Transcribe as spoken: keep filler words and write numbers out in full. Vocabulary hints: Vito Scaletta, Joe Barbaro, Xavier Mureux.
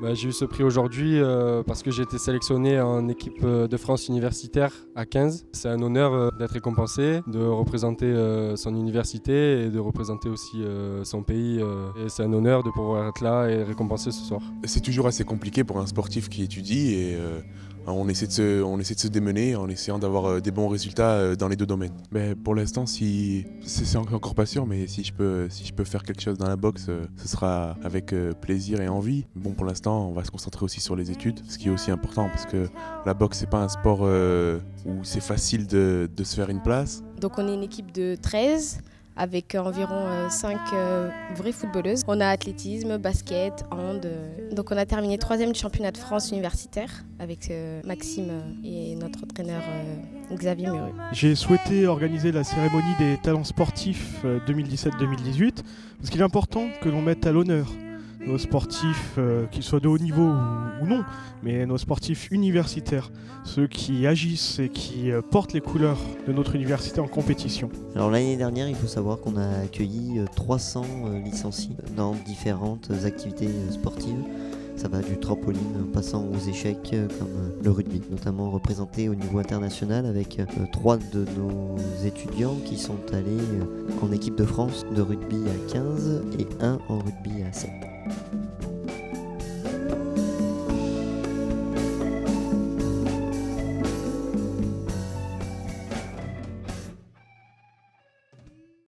bah, j'ai eu ce prix aujourd'hui euh, parce que j'ai été sélectionné en équipe de France universitaire à quinze. C'est un honneur euh, d'être récompensé, de représenter euh, son université et de représenter aussi euh, son pays. Euh, et c'est un honneur de pouvoir être là et récompensé ce soir. C'est toujours assez compliqué pour un sportif qui étudie et euh, on essaie de se, on essaie de se démener en essayant d'avoir des bons résultats dans les deux domaines. Mais pour l'instant, si, c'est encore pas sûr, mais si je peux, si je peux faire quelque chose dans la boxe, ce sera avec plaisir et envie. Bon, pour l'instant, on va se concentrer aussi sur les études, ce qui est aussi important parce que la boxe, c'est pas un sport euh, où c'est facile de, de se faire une place. Donc on est une équipe de treize. Avec environ cinq vraies footballeuses. On a athlétisme, basket, hand. Donc on a terminé troisième du championnat de France universitaire avec Maxime et notre entraîneur Xavier Mureux. J'ai souhaité organiser la cérémonie des talents sportifs deux mille dix-sept deux mille dix-huit parce qu'il est important que l'on mette à l'honneur nos sportifs, euh, qu'ils soient de haut niveau ou, ou non, mais nos sportifs universitaires, ceux qui agissent et qui euh, portent les couleurs de notre université en compétition. Alors l'année dernière, il faut savoir qu'on a accueilli trois cents euh, licenciés dans différentes activités sportives. Ça va du trampoline en passant aux échecs euh, comme euh, le rugby, notamment représenté au niveau international avec euh, trois de nos étudiants qui sont allés euh, en équipe de France de rugby à quinze et un en rugby à sept.